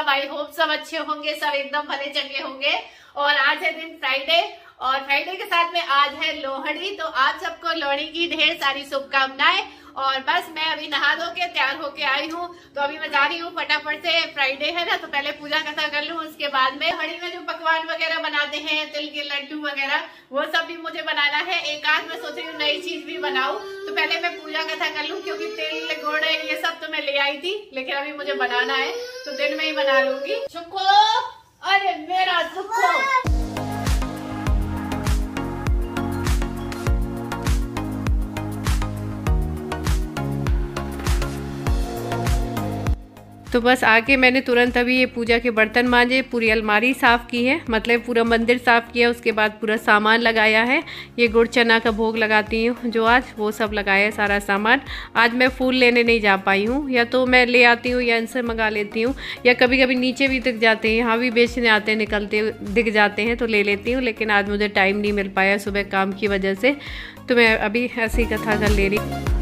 सब। I hope सब अच्छे होंगे, सब एकदम भले चंगे होंगे। और आज है दिन फ्राइडे और फ्राइडे के साथ में आज है लोहड़ी, तो आप सबको लोहड़ी की ढेर सारी शुभकामनाएं। और बस मैं अभी नहा धो के तैयार होके आई हूँ, तो अभी मैं जा रही हूँ फटाफट से, फ्राइडे है ना, तो पहले पूजा कथा कर लूँ। उसके बाद में लोहड़ी में जो पकवान वगैरह बनाते हैं, तिल के लड्डू वगैरह, वो सब भी मुझे बनाना है। एक आध मैं सोच रही हूँ नई चीज भी बनाऊं, तो पहले मैं पूजा कथा कर लूँ, क्योंकि तिल गुड़ ये सब तो मैं ले आई थी, लेकिन अभी मुझे बनाना है, तो दिन में ही बना लूंगी। सुखो, अरे मेरा सुखो। तो बस आके मैंने तुरंत अभी ये पूजा के बर्तन मांजे, पूरी अलमारी साफ़ की है, मतलब पूरा मंदिर साफ़ किया। उसके बाद पूरा सामान लगाया है, ये गुड़ चना का भोग लगाती हूँ जो आज, वो सब लगाया है सारा सामान। आज मैं फूल लेने नहीं जा पाई हूँ, या तो मैं ले आती हूँ या इनसे मंगा लेती हूँ, या कभी कभी नीचे भी दिख जाते हैं, यहाँ भी बेचने आते निकलते दिख जाते हैं तो ले लेती हूँ, लेकिन आज मुझे टाइम नहीं मिल पाया सुबह काम की वजह से, तो मैं अभी ऐसी कथा कर ले रही हूँ।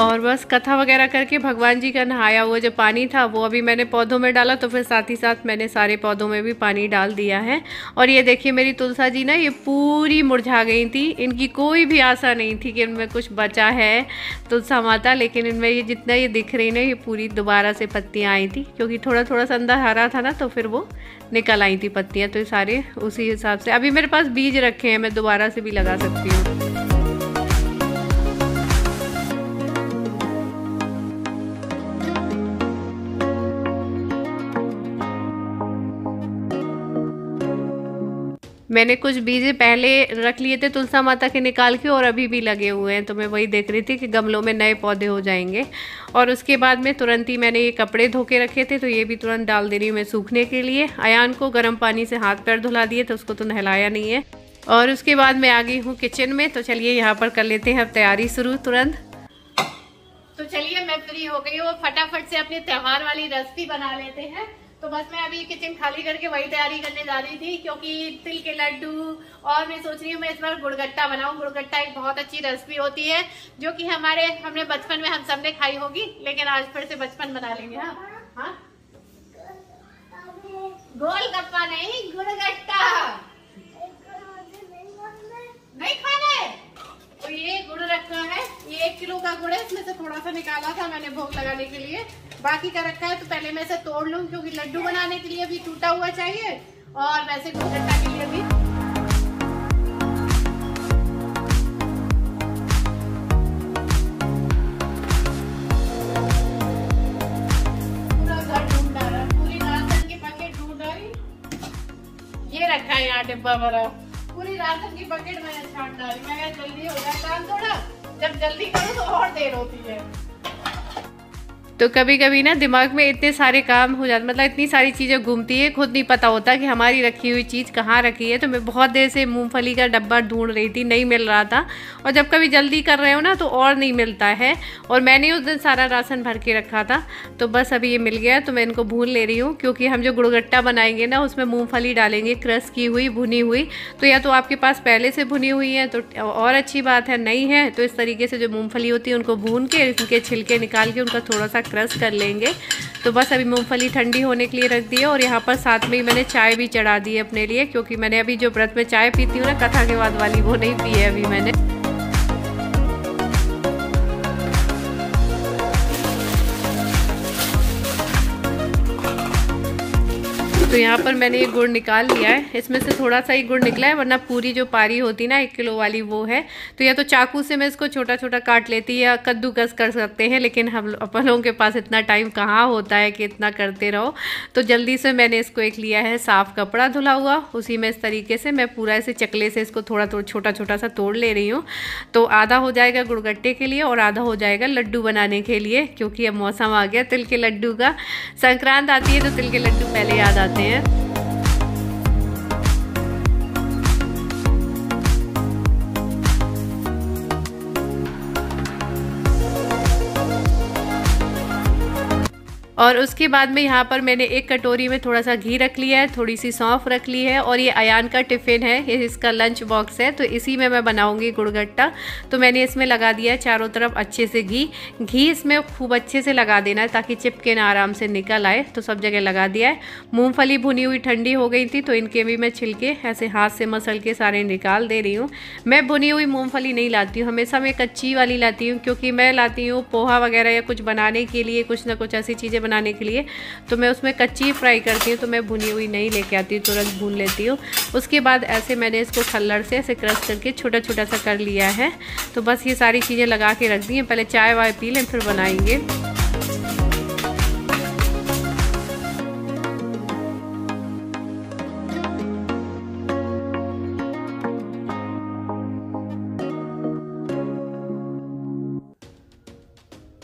और बस कथा वगैरह करके भगवान जी का नहाया हुआ जो पानी था वो अभी मैंने पौधों में डाला, तो फिर साथ ही साथ मैंने सारे पौधों में भी पानी डाल दिया है। और ये देखिए मेरी तुलसा जी ना, ये पूरी मुरझा गई थी, इनकी कोई भी आशा नहीं थी कि इनमें कुछ बचा है तुलसा माता, लेकिन इनमें ये जितना ये दिख रही ना, ये पूरी दोबारा से पत्तियाँ आई थी, क्योंकि थोड़ा थोड़ा सा अंदर हरा था ना, तो फिर वो निकल आई थी पत्तियाँ, तो ये सारे उसी हिसाब से। अभी मेरे पास बीज रखे हैं, मैं दोबारा से भी लगा सकती हूँ। मैंने कुछ बीज पहले रख लिए थे तुलसा माता के निकाल के, और अभी भी लगे हुए हैं, तो मैं वही देख रही थी कि गमलों में नए पौधे हो जाएंगे। और उसके बाद में तुरंत ही मैंने ये कपड़े धो के रखे थे, तो ये भी तुरंत डाल दे रही हूँ मैं सूखने के लिए। अयान को गर्म पानी से हाथ पैर धुला दिए, तो उसको तो नहलाया नहीं है। और उसके बाद मैं आ गई हूँ किचन में, तो चलिए यहाँ पर कर लेते हैं अब तैयारी शुरू तुरंत। तो चलिए मैं फ्री हो गई हूँ, फटाफट से अपने त्यौहार वाली रेसिपी बना लेते हैं। तो बस मैं अभी किचन खाली करके वही तैयारी करने जा रही थी, क्योंकि तिल के लड्डू, और मैं सोच रही हूँ मैं इस बार गुड़गट्टा बनाऊँ। गुड़गट्टा एक बहुत अच्छी रेसिपी होती है जो कि हमने बचपन में हम सब ने खाई होगी, लेकिन आज फिर से बचपन बना लेंगे। हाँ? गोलगप्पा नहीं, गुड़गट्टा नहीं खाना है। तो ये गुड़ रखा है, ये 1 किलो का गुड़ है, इसमें से थोड़ा सा निकाला था मैंने भोग लगाने के लिए, बाकी का रखा है, तो पहले मैं इसे तोड़ लूं, क्योंकि लड्डू बनाने के लिए भी टूटा हुआ चाहिए और वैसे गुड़गट्टा के लिए भी। ये रखा है यहाँ डिब्बा भरा, पूरी राशन की बकेट मैंने छाट डाली। मैं जल्दी हो जाए काम थोड़ा, जब जल्दी करूँ तो और देर होती है। तो कभी कभी ना दिमाग में इतने सारे काम हो जाते, मतलब इतनी सारी चीज़ें घूमती है, खुद नहीं पता होता कि हमारी रखी हुई चीज़ कहाँ रखी है। तो मैं बहुत देर से मूंगफली का डब्बा ढूंढ रही थी, नहीं मिल रहा था, और जब कभी जल्दी कर रहे हो ना तो और नहीं मिलता है। और मैंने उस दिन सारा राशन भर के रखा था, तो बस अभी ये मिल गया, तो मैं इनको भून ले रही हूँ, क्योंकि हम जो गुड़गट्टा बनाएंगे ना उसमें मूँगफली डालेंगे क्रश की हुई, भुनी हुई। तो या तो आपके पास पहले से भुनी हुई है तो और अच्छी बात है, नहीं है तो इस तरीके से जो मूँगफली होती है उनको भून के उनके छिलके निकाल के उनका थोड़ा सा क्रश कर लेंगे। तो बस अभी मूंगफली ठंडी होने के लिए रख दी है, और यहाँ पर साथ में ही मैंने चाय भी चढ़ा दी है अपने लिए, क्योंकि मैंने अभी जो व्रत में चाय पीती हूँ ना कथा के बाद वाली, वो नहीं पी है अभी मैंने। तो यहाँ पर मैंने ये गुड़ निकाल लिया है, इसमें से थोड़ा सा ही गुड़ निकला है, वरना पूरी जो पारी होती ना 1 किलो वाली वो है, तो या तो चाकू से मैं इसको छोटा छोटा काट लेती या कद्दूकस कर सकते हैं, लेकिन हम अपन लोगों के पास इतना टाइम कहाँ होता है कि इतना करते रहो। तो जल्दी से मैंने इसको एक लिया है साफ़ कपड़ा धुला हुआ, उसी में इस तरीके से मैं पूरा ऐसे चकले से इसको थोड़ा थोड़ा छोटा छोटा सा तोड़ ले रही हूँ। तो आधा हो जाएगा गुड़गट्टे के लिए और आधा हो जाएगा लड्डू बनाने के लिए, क्योंकि अब मौसम आ गया तिल के लड्डू का। संक्रांत आती है तो तिल के लड्डू पहले याद आते हैं। और उसके बाद में यहाँ पर मैंने एक कटोरी में थोड़ा सा घी रख लिया है, थोड़ी सी सौंफ रख ली है। और ये अयान का टिफ़िन है, ये इसका लंच बॉक्स है, तो इसी में मैं बनाऊँगी गुड़गट्टा। तो मैंने इसमें लगा दिया है चारों तरफ अच्छे से घी इसमें खूब अच्छे से लगा देना है ताकि चिपके ना, आराम से निकल आए। तो सब जगह लगा दिया है। मूँगफली भुनी हुई ठंडी हो गई थी तो इनके भी मैं छिलके ऐसे हाथ से मसल के सारे निकाल दे रही हूँ। मैं भुनी हुई मूँगफली नहीं लाती हूँ, हमेशा मैं कच्ची वाली लाती हूँ, क्योंकि मैं लाती हूँ पोहा वगैरह या कुछ बनाने के लिए, कुछ ना कुछ ऐसी चीज़ें बनाने के लिए, तो मैं उसमें कच्ची फ्राई करती हूँ। तो मैं भुनी हुई नहीं लेके आती हूँ, तुरंत भून लेती हूँ। उसके बाद ऐसे मैंने इसको खल्लड़ से ऐसे क्रश करके छोटा छोटा सा कर लिया है। तो बस ये सारी चीज़ें लगा के रख दी हैं, पहले चाय वाय पी लें फिर बनाएंगे।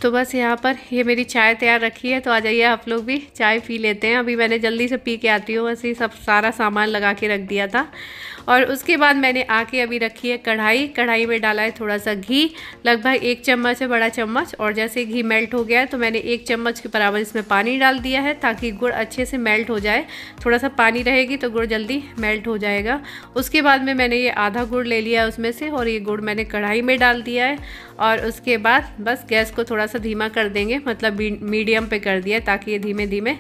तो बस यहाँ पर ये मेरी चाय तैयार रखी है, तो आ जाइए आप लोग भी चाय पी लेते हैं। अभी मैंने जल्दी से पी के आती हूँ, वैसे ही सब सारा सामान लगा के रख दिया था। और उसके बाद मैंने आके अभी रखी है कढ़ाई। कढ़ाई में डाला है थोड़ा सा घी, लगभग 1 चम्मच है, बड़ा चम्मच। और जैसे घी मेल्ट हो गया है तो मैंने 1 चम्मच के बराबर इसमें पानी डाल दिया है ताकि गुड़ अच्छे से मेल्ट हो जाए। थोड़ा सा पानी रहेगी तो गुड़ जल्दी मेल्ट हो जाएगा। उसके बाद में मैंने ये आधा गुड़ ले लिया है उसमें से, और ये गुड़ मैंने कढ़ाई में डाल दिया है। और उसके बाद बस गैस को थोड़ा सा धीमा कर देंगे, मतलब मीडियम पे कर दिया ताकि ये धीमे धीमे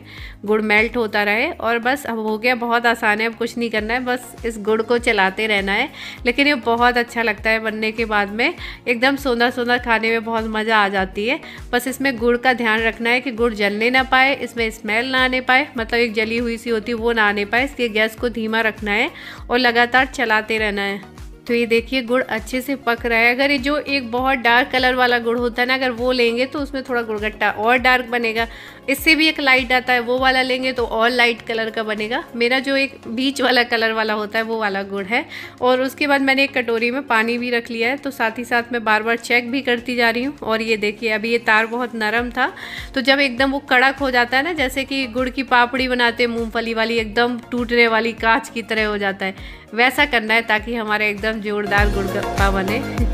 गुड़ मेल्ट होता रहे। और बस अब हो गया, बहुत आसान है, अब कुछ नहीं करना है, बस इस गुड़ को चलाते रहना है। लेकिन ये बहुत अच्छा लगता है बनने के बाद में, एकदम सोना सोना, खाने में बहुत मज़ा आ जाती है। बस इसमें गुड़ का ध्यान रखना है कि गुड़ जलने ना पाए, इसमें स्मेल ना आने पाए, मतलब एक जली हुई सी होती है वो ना आने पाए, इसलिए गैस को धीमा रखना है और लगातार चलाते रहना है। तो ये देखिए गुड़ अच्छे से पक रहा है। अगर ये जो एक बहुत डार्क कलर वाला गुड़ होता है ना, अगर वो लेंगे तो उसमें थोड़ा गुड़गट्टा और डार्क बनेगा। इससे भी एक लाइट आता है, वो वाला लेंगे तो और लाइट कलर का बनेगा। मेरा जो एक बीच वाला कलर वाला होता है वो वाला गुड़ है। और उसके बाद मैंने एक कटोरी में पानी भी रख लिया है, तो साथ ही साथ मैं बार बार चेक भी करती जा रही हूँ। और ये देखिए अभी ये तार बहुत नरम था, तो जब एकदम वो कड़क हो जाता है ना, जैसे कि गुड़ की पापड़ी बनाते मूँगफली वाली, एकदम टूटने वाली कांच की तरह हो जाता है, वैसा करना है ताकि हमारा एकदम जोरदार गुड़गप्पा बने।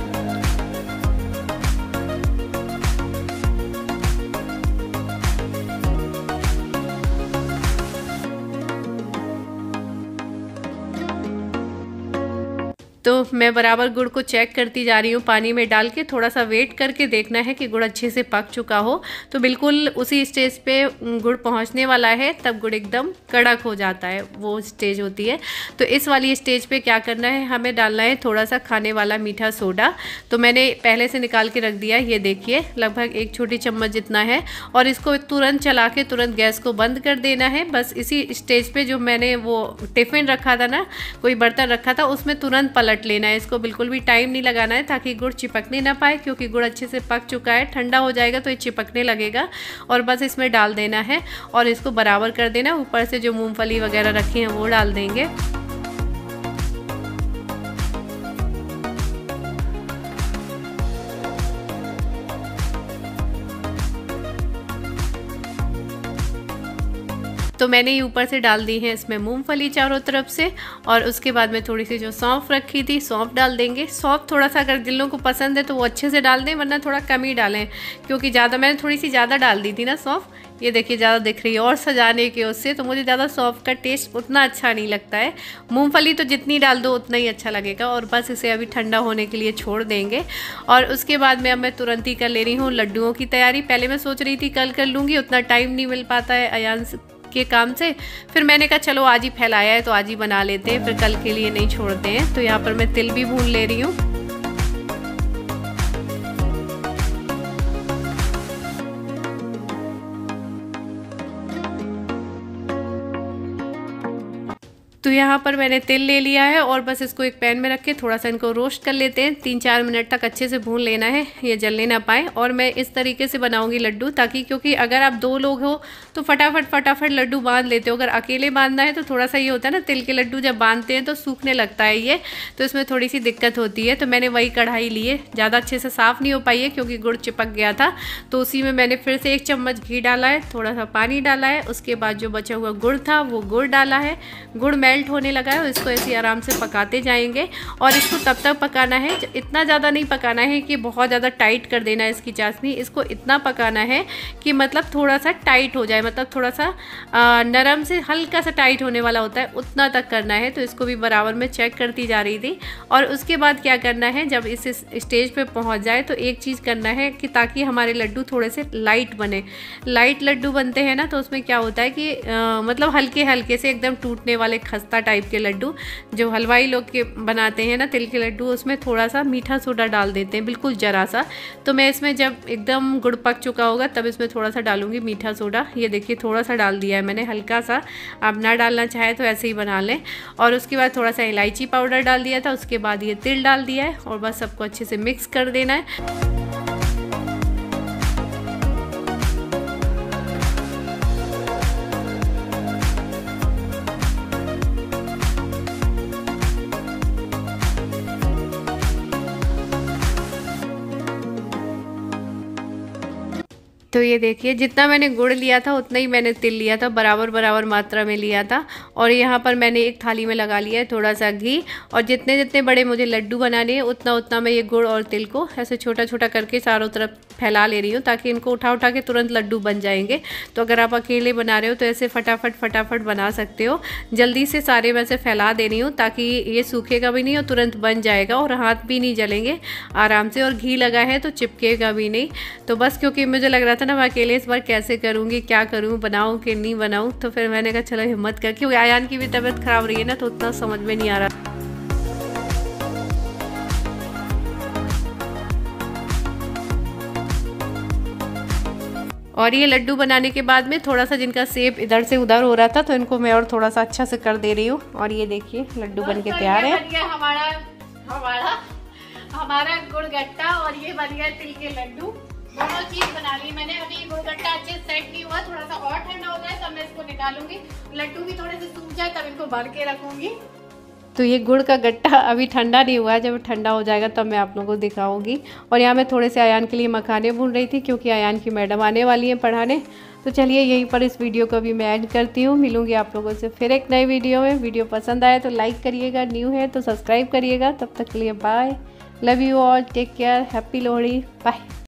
तो मैं बराबर गुड़ को चेक करती जा रही हूँ, पानी में डाल के थोड़ा सा वेट करके देखना है कि गुड़ अच्छे से पक चुका हो। तो बिल्कुल उसी स्टेज पे गुड़ पहुँचने वाला है तब गुड़ एकदम कड़क हो जाता है, वो स्टेज होती है। तो इस वाली स्टेज पे क्या करना है, हमें डालना है थोड़ा सा खाने वाला मीठा सोडा। तो मैंने पहले से निकाल के रख दिया, ये देखिए लगभग 1 छोटी चम्मच जितना है। और इसको तुरंत चला के तुरंत गैस को बंद कर देना है। बस इसी स्टेज पर जो मैंने वो टिफ़िन रखा था ना, कोई बर्तन रखा था, उसमें तुरंत पलट लेना है, इसको बिल्कुल भी टाइम नहीं लगाना है ताकि गुड़ चिपकने ना पाए, क्योंकि गुड़ अच्छे से पक चुका है। ठंडा हो जाएगा तो ये चिपकने लगेगा। और बस इसमें डाल देना है और इसको बराबर कर देना। ऊपर से जो मूंगफली वगैरह रखी हैं वो डाल देंगे। तो मैंने ये ऊपर से डाल दी है इसमें मूंगफली चारों तरफ से। और उसके बाद में थोड़ी सी जो सौंफ रखी थी सौंफ डाल देंगे। सौंफ थोड़ा सा अगर जिन लोगों को पसंद है तो वो अच्छे से डाल दें, वरना थोड़ा कम ही डालें, क्योंकि ज़्यादा मैंने थोड़ी सी ज़्यादा डाल दी थी ना सौंफ, ये देखिए ज़्यादा दिख रही है। और सजाने के उससे तो मुझे ज़्यादा सौंफ का टेस्ट उतना अच्छा नहीं लगता है। मूंगफली तो जितनी डाल दो उतना ही अच्छा लगेगा। और बस इसे अभी ठंडा होने के लिए छोड़ देंगे। और उसके बाद में अब मैं तुरंत ही कर ले रही हूँ लड्डुओं की तैयारी। पहले मैं सोच रही थी कल कर लूँगी, उतना टाइम नहीं मिल पाता है अयान के काम से, फिर मैंने कहा चलो आज ही फैलाया है तो आज ही बना लेते हैं, फिर कल के लिए नहीं छोड़ते हैं। तो यहाँ पर मैं तिल भी भून ले रही हूँ। तो यहाँ पर मैंने तेल ले लिया है और बस इसको एक पैन में रख के थोड़ा सा इनको रोस्ट कर लेते हैं। 3-4 मिनट तक अच्छे से भून लेना है, ये जलने ना पाए। और मैं इस तरीके से बनाऊंगी लड्डू, ताकि क्योंकि अगर आप 2 लोग हो तो फटाफट लड्डू बांध लेते हो। अगर अकेले बांधना है तो थोड़ा सा ये होता है ना, तिल के लड्डू जब बांधते हैं तो सूखने लगता है ये, तो इसमें थोड़ी सी दिक्कत होती है। तो मैंने वही कढ़ाई ली है, ज़्यादा अच्छे से साफ़ नहीं हो पाई है क्योंकि गुड़ चिपक गया था। तो उसी में मैंने फिर से 1 चम्मच घी डाला है, थोड़ा सा पानी डाला है। उसके बाद जो बचा हुआ गुड़ था वो गुड़ डाला है। गुड़ मेल्ट मेल्ट होने लगा है और इसको ऐसे आराम से पकाते जाएंगे। और इसको तब तक पकाना है, इतना ज़्यादा नहीं पकाना है कि बहुत ज़्यादा टाइट कर देना है इसकी चाशनी, इसको इतना पकाना है कि मतलब थोड़ा सा टाइट हो जाए, मतलब थोड़ा सा नरम से हल्का सा टाइट होने वाला होता है, उतना तक करना है। तो इसको भी बराबर में चेक करती जा रही थी। और उसके बाद क्या करना है, जब इस स्टेज पे पहुंच जाए तो एक चीज़ करना है कि ताकि हमारे लड्डू थोड़े से लाइट बने। लाइट लड्डू बनते हैं ना तो उसमें क्या होता है कि मतलब हल्के हल्के से एकदम टूटने वाले खस्ता टाइप के लड्डू जो हलवाई लोग के बनाते हैं ना, तिल के लड्डू, उसमें थोड़ा सा मीठा सोडा डाल देते हैं, बिल्कुल ज़रा सा। तो मैं इसमें जब एकदम गुड़ पक चुका होगा तब इसमें थोड़ा सा डालूंगी मीठा सोडा। ये देखिए थोड़ा सा डाल दिया है मैंने, हल्का सा, आप ना डालना चाहे तो ऐसे ही बना लें। और उसके बाद थोड़ा सा इलायची पाउडर डाल दिया था, उसके बाद ये तिल डाल दिया है और बस सबको अच्छे से मिक्स कर देना है। तो ये देखिए जितना मैंने गुड़ लिया था उतना ही मैंने तिल लिया था, बराबर बराबर मात्रा में लिया था। और यहाँ पर मैंने एक थाली में लगा लिया है थोड़ा सा घी। और जितने जितने बड़े मुझे लड्डू बनाने हैं उतना उतना मैं ये गुड़ और तिल को ऐसे छोटा छोटा करके चारों तरफ फैला ले रही हूँ, ताकि इनको उठा उठा के तुरंत लड्डू बन जाएंगे। तो अगर आप अकेले बना रहे हो तो ऐसे फटाफट फटाफट बना सकते हो। जल्दी से सारे मैं ऐसे फैला दे रही हूँ ताकि ये सूखेगा भी नहीं और तुरंत बन जाएगा और हाथ भी नहीं जलेंगे आराम से, और घी लगा है तो चिपकेगा भी नहीं। तो बस क्योंकि मुझे लग रहा था ना मैं अकेले इस बार कैसे करूँगी, क्या करूँ, बनाऊँ कि नहीं बनाऊँ, तो फिर मैंने कहा चलो हिम्मत करके, क्योंकि आयान की भी तबीयत खराब रही है ना तो उतना समझ में नहीं आ रहा। और ये लड्डू बनाने के बाद में थोड़ा सा जिनका सेप इधर से उधर हो रहा था तो इनको मैं और थोड़ा सा अच्छा से कर दे रही हूँ। और ये देखिए लड्डू बन के तैयार है हमारा गुड़ गट्टा। और ये बन गया तिल के लड्डू, दोनों चीज बना ली मैंने। अभी गुड़ गट्टा अच्छे सेट नहीं हुआ, थोड़ा सा और ठंडा हो जाए तब मैं इसको निकालूंगी। लड्डू भी थोड़े से सूख जाए तब इनको भर के रखूंगी। तो ये गुड़ का गट्टा अभी ठंडा नहीं हुआ है, जब ठंडा हो जाएगा तब मैं आप लोगों को दिखाऊंगी। और यहाँ मैं थोड़े से आयान के लिए मखाने भून रही थी, क्योंकि आयान की मैडम आने वाली हैं पढ़ाने। तो चलिए यहीं पर इस वीडियो को भी मैं ऐड करती हूँ। मिलूंगी आप लोगों से फिर एक नए वीडियो में। वीडियो पसंद आए तो लाइक करिएगा, न्यू है तो सब्सक्राइब करिएगा। तब तक के लिए bye, love you all, take care, happy Lohri, bye.